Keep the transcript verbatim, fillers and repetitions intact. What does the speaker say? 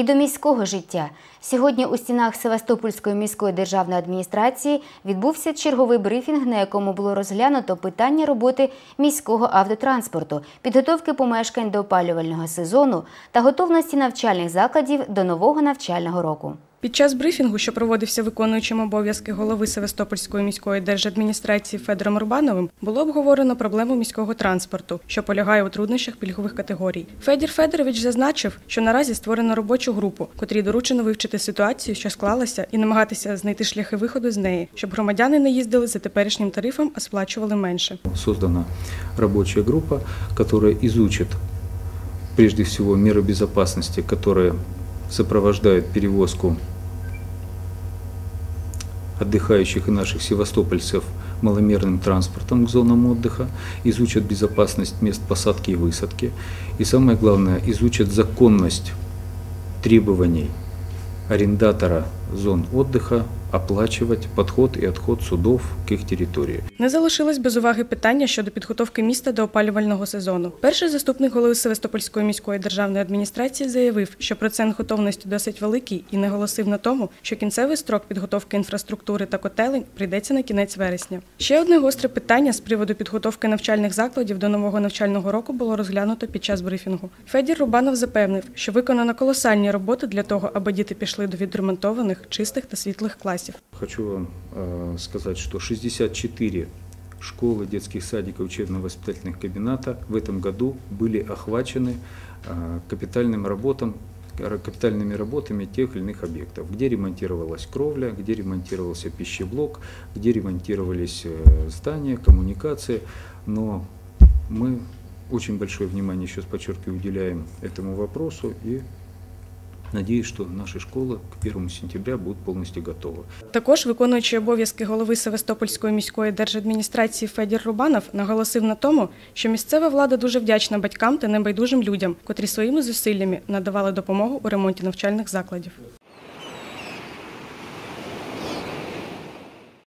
і до міського життя. Сьогодні у стінах Севастопольської міської державної адміністрації відбувся черговий брифінг, на якому було розглянуто питання роботи міського автотранспорту, підготовки помешкань до опалювального сезону та готовності навчальних закладів до нового навчального року. Під час брифінгу, що проводився виконуючим обов'язки голови Севастопольської міської держадміністрації Федором Рубановим, було обговорено проблему міського транспорту, що полягає у труднощах пільгових категорій. Федір Федорович зазначив, що наразі створено робочу групу, котрій доручено вивчити ситуацію, що склалася, і намагатися знайти шляхи виходу з неї, щоб громадяни не їздили за теперішнім тарифом, а сплачували менше. Створена робоча група, яка ізучить, прежде всього, міри безпеки, які сопровождают перевозку отдыхающих и наших севастопольцев маломерным транспортом к зонам отдыха, изучат безопасность мест посадки и высадки. И самое главное, изучат законность требований арендатора зон отдыха оплачувати підхід і відхід судів к їх території. Не залишилось без уваги питання щодо підготовки міста до опалювального сезону. Перший заступник голови Севастопольської міської державної адміністрації заявив, що процент готовності досить великий і наголосив на тому, що кінцевий строк підготовки інфраструктури та котелень прийдеться на кінець вересня. Ще одне гостре питання з приводу підготовки навчальних закладів до нового навчального року було розглянуто під час брифінгу. Федір Рубанов запевнив, що виконано колосальні роботи для того, аби діти пішли до відремонтованих, чистих та світлих класів. Хочу вам сказать, что шестьдесят четыре школы, детских садиков, учебно-воспитательных кабинета в этом году были охвачены капитальным работам, капитальными работами тех или иных объектов, где ремонтировалась кровля, где ремонтировался пищеблок, где ремонтировались здания, коммуникации. Но мы очень большое внимание, еще подчеркиваю, уделяем этому вопросу и надіюсь, що наші школи к першому сентября будуть повністю готові. Також виконуючий обов'язки голови Севастопольської міської держадміністрації Федір Рубанов наголосив на тому, що місцева влада дуже вдячна батькам та небайдужим людям, котрі своїми зусиллями надавали допомогу у ремонті навчальних закладів.